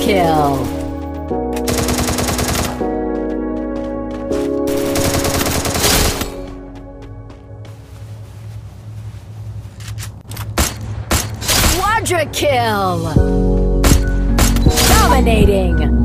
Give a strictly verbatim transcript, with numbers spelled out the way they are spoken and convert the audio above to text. Kill. Quadra kill. Dominating.